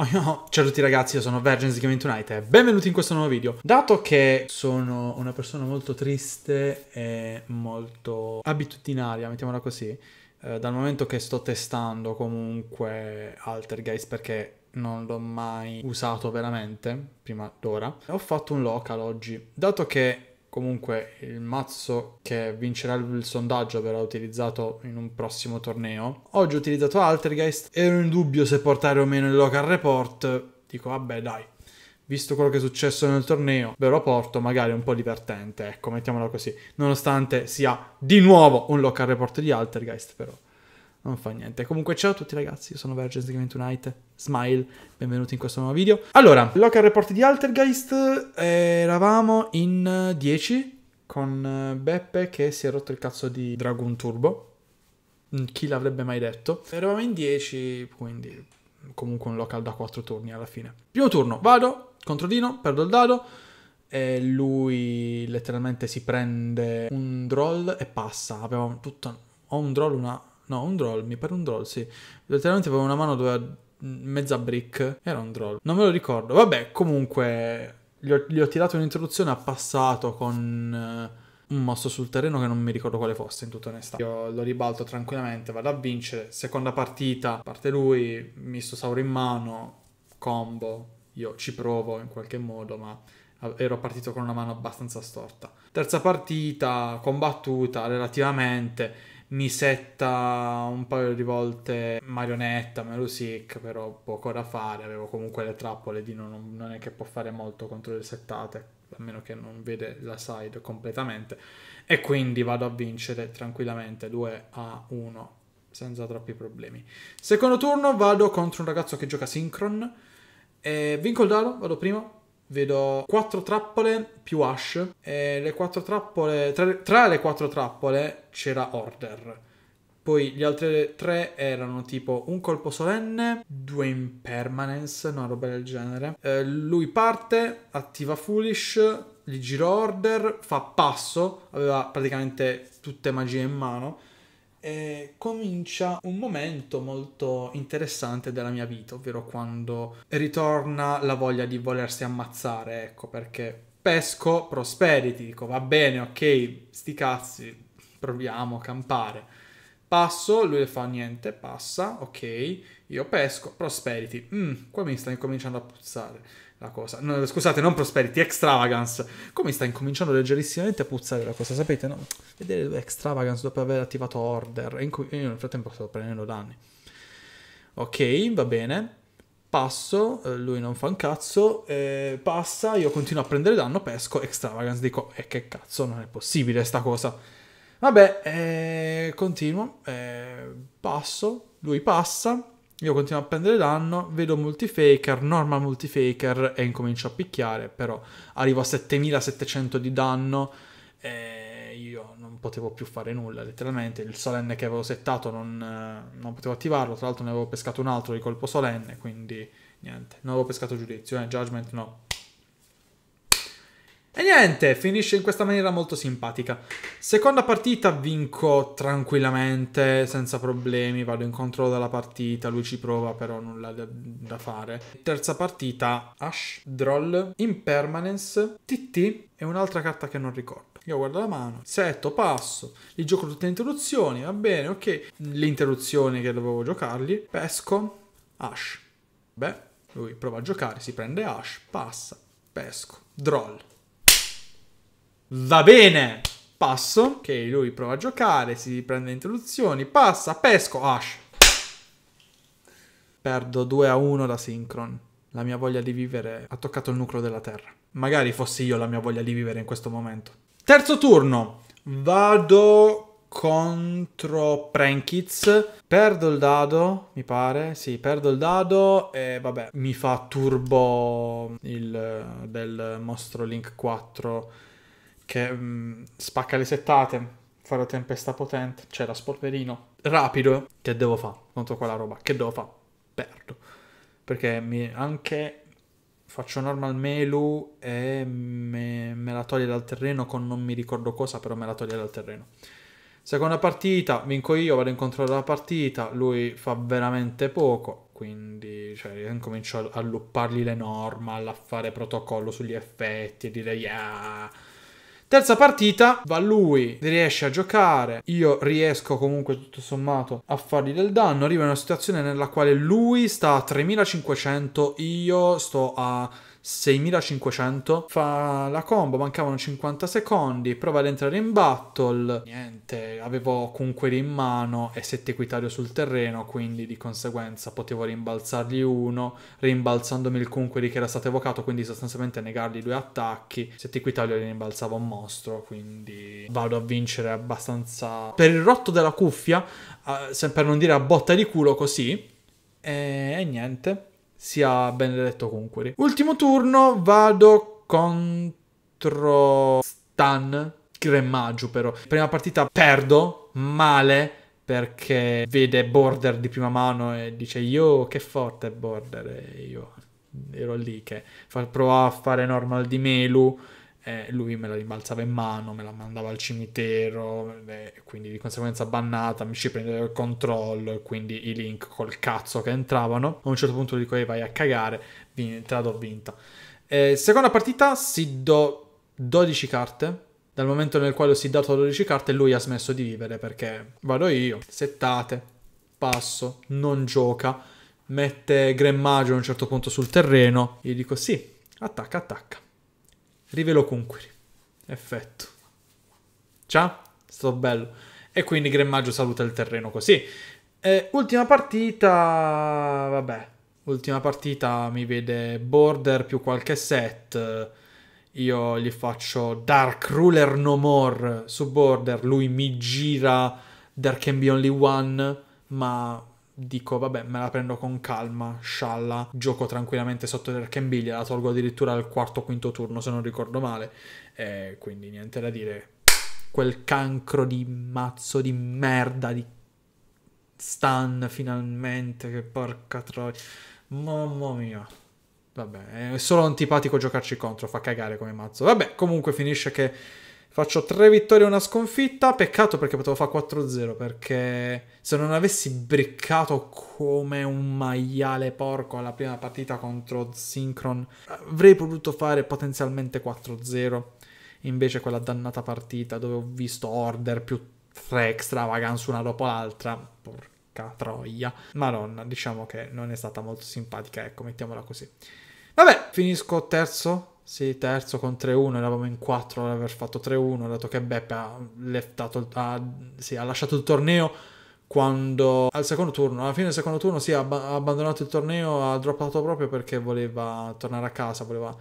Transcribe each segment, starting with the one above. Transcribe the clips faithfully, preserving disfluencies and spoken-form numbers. Oh no. Ciao a tutti ragazzi, io sono Vergence e benvenuti in questo nuovo video. Dato che sono una persona molto triste e molto abitudinaria, mettiamola così, eh, dal momento che sto testando comunque Altergeist perché non l'ho mai usato veramente prima d'ora, ho fatto un local oggi. Dato che comunque il mazzo che vincerà il sondaggio verrà utilizzato in un prossimo torneo, oggi ho utilizzato Altergeist, ero in dubbio se portare o meno il local report. Dico vabbè dai, visto quello che è successo nel torneo ve lo porto, magari è un po' divertente, ecco, mettiamolo così. Nonostante sia di nuovo un local report di Altergeist, però non fa niente. Comunque ciao a tutti ragazzi, io sono Vergence, smile, benvenuti in questo nuovo video. Allora, local report di Altergeist, eravamo in dieci con Beppe che si è rotto il cazzo di Dragon Turbo, chi l'avrebbe mai detto. Eravamo in dieci, quindi comunque un local da quattro turni alla fine. Primo turno, vado, contro Dino, perdo il dado e lui letteralmente si prende un Droll e passa. Avevamo tutto, ho un Droll, una... No, un Droll, mi pare un Droll, sì. Letteralmente avevo una mano dove mezza brick. Era un Droll, non me lo ricordo. Vabbè, comunque gli ho, gli ho tirato un'introduzione a passato con uh, un mosso sul terreno che non mi ricordo quale fosse, in tutta onestà. Io lo ribalto tranquillamente, vado a vincere. Seconda partita, parte lui, misto Sauro in mano, combo. Io ci provo in qualche modo, ma ero partito con una mano abbastanza storta. Terza partita, combattuta relativamente. Mi setta un paio di volte marionetta, Melusic, però poco da fare, avevo comunque le trappole, Dino non, non è che può fare molto contro le settate, a meno che non vede la side completamente, e quindi vado a vincere tranquillamente due a uno, senza troppi problemi. Secondo turno vado contro un ragazzo che gioca Synchron, e vinco il dado, vado primo. Vedo quattro trappole più Ash e le quattro trappole, tra, tra le quattro trappole c'era Order. Poi gli altri tre erano tipo un colpo solenne, due Impermanence, una roba del genere. Eh, lui parte, attiva Foolish, gli giro Order, fa passo, aveva praticamente tutte magie in mano. E comincia un momento molto interessante della mia vita, ovvero quando ritorna la voglia di volersi ammazzare, ecco, perché pesco Prosperity, dico va bene, ok, sti cazzi, proviamo a campare. Passo, lui fa niente, passa, ok, io pesco Prosperity, mm, qua mi sta incominciando a puzzare la cosa, no, scusate, non Prosperity, Extravagance. Come sta incominciando leggerissimamente a puzzare la cosa, sapete, no? Vedere Extravagance dopo aver attivato Order, io nel frattempo sto prendendo danni. Ok, va bene, passo, lui non fa un cazzo, eh, passa, io continuo a prendere danno, pesco Extravagance, dico, e eh, che cazzo, non è possibile sta cosa. Vabbè, eh, continuo, eh, passo, lui passa. Io continuo a prendere danno, vedo Multifaker, normal Multifaker e incomincio a picchiare, però arrivo a settemilasettecento di danno e io non potevo più fare nulla, letteralmente. Il solenne che avevo settato non, non potevo attivarlo, tra l'altro ne avevo pescato un altro di colpo solenne, quindi niente, non avevo pescato giudizio, eh, judgment no. E niente, finisce in questa maniera molto simpatica. Seconda partita vinco tranquillamente, senza problemi, vado in controllo della partita, lui ci prova però nulla da fare. Terza partita, Ash, Droll, Impermanence, T T e un'altra carta che non ricordo. Io guardo la mano, setto, passo, gli gioco tutte le interruzioni, va bene, ok. Le interruzioni che dovevo giocargli, pesco, Ash. Beh, lui prova a giocare, si prende Ash, passa, pesco, Droll. Va bene, passo, ok, lui prova a giocare, si prende interruzioni, passa, pesco, Ash. Perdo due a uno da Synchron, la mia voglia di vivere ha toccato il nucleo della terra. Magari fossi io la mia voglia di vivere in questo momento. Terzo turno, vado contro Prankids, perdo il dado, mi pare, sì, perdo il dado e vabbè, mi fa turbo il del mostro Link quattro. Che mh, spacca le settate, fa la tempesta potente, c'è la Sporverino, rapido. Che devo fare contro quella roba? Che devo fare? Perdo. Perché mi anche faccio normal melu e me, me la toglie dal terreno con non mi ricordo cosa, però me la toglie dal terreno. Seconda partita, vinco io, vado in controllo della partita, lui fa veramente poco. quindi cioè, comincio a luppargli le normal, a fare protocollo sugli effetti e dire yeah. Terza partita, va lui, riesce a giocare, io riesco comunque tutto sommato a fargli del danno, arriva in una situazione nella quale lui sta a tremilacinquecento, io sto a seimilacinquecento, fa la combo, mancavano cinquanta secondi, prova ad entrare in battle, niente, avevo Cunqueri in mano e sette Equitario sul terreno, quindi di conseguenza potevo rimbalzargli uno, rimbalzandomi il Cunqueri che era stato evocato, quindi sostanzialmente negargli due attacchi, sette Equitario li rimbalzava un mostro, quindi vado a vincere abbastanza per il rotto della cuffia, eh, per non dire a botta di culo così, e, e niente. Sia benedetto Cunqueri. Ultimo turno, vado contro Stan Cremaggio, però. Prima partita perdo, male, perché vede Border di prima mano e dice io che forte è Border, e io ero lì che provava a fare normal di Melu, e lui me la rimbalzava in mano, me la mandava al cimitero, quindi di conseguenza bannata, mi ci prendeva il controllo, quindi i link col cazzo che entravano. A un certo punto dico, ehi, vai a cagare, te la do vinta. Eh, seconda partita, si do dodici carte, dal momento nel quale ho si dato dodici carte lui ha smesso di vivere, perché vado io, settate, passo, non gioca, mette Cremaggio a un certo punto sul terreno, gli dico sì, attacca, attacca. Rivelo Cunqueri. Effetto. Ciao, sto bello. E quindi Cremaggio saluta il terreno così. E ultima partita... Vabbè. Ultima partita mi vede Border più qualche set. Io gli faccio Dark Ruler No More su Border. Lui mi gira There Can Be Only One. Ma... dico, vabbè, me la prendo con calma, scialla, gioco tranquillamente sotto There Can Be, la tolgo addirittura al quarto o quinto turno, se non ricordo male, e quindi niente da dire. Quel cancro di mazzo di merda di Stan, finalmente, che porca troia, mamma mia. Vabbè, è solo antipatico giocarci contro, fa cagare come mazzo. Vabbè, comunque finisce che faccio tre vittorie e una sconfitta, peccato perché potevo fare quattro zero, perché se non avessi briccato come un maiale porco alla prima partita contro Synchron, avrei potuto fare potenzialmente quattro zero, invece quella dannata partita dove ho visto Order più tre Extravagance una dopo l'altra, porca troia, madonna, diciamo che non è stata molto simpatica, ecco, mettiamola così. Vabbè, finisco terzo. Sì, terzo con tre uno, eravamo in quattro ad aver fatto tre uno, dato che Beppe ha, leftato, ha, sì, ha lasciato il torneo quando al secondo turno, alla fine del secondo turno sì, ha abbandonato il torneo, ha droppato proprio perché voleva tornare a casa, voleva...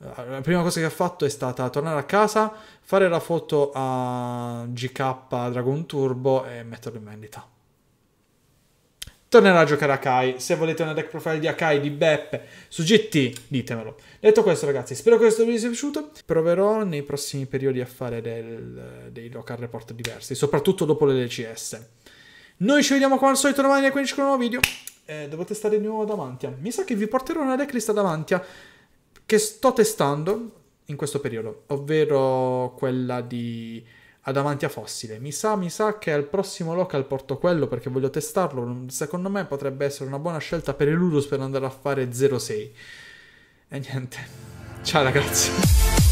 La prima cosa che ha fatto è stata tornare a casa, fare la foto a G K Dragon Turbo e metterlo in vendita. Tornerà a giocare a Kai. Se volete una deck profile di Akai, di Beppe, su G T, ditemelo. Detto questo, ragazzi, spero che questo video vi sia piaciuto. Proverò nei prossimi periodi a fare del, dei local report diversi, soprattutto dopo le D C S. Noi ci vediamo come al solito domani alle quindici con un nuovo video. Eh, devo testare di nuovo Davantia. Mi sa che vi porterò una decklist Davantia che sto testando in questo periodo, ovvero quella di... Adamantia fossile, mi sa, mi sa che al prossimo local porto quello perché voglio testarlo, secondo me potrebbe essere una buona scelta per il Ludus per andare a fare zero sei. E niente, ciao ragazzi.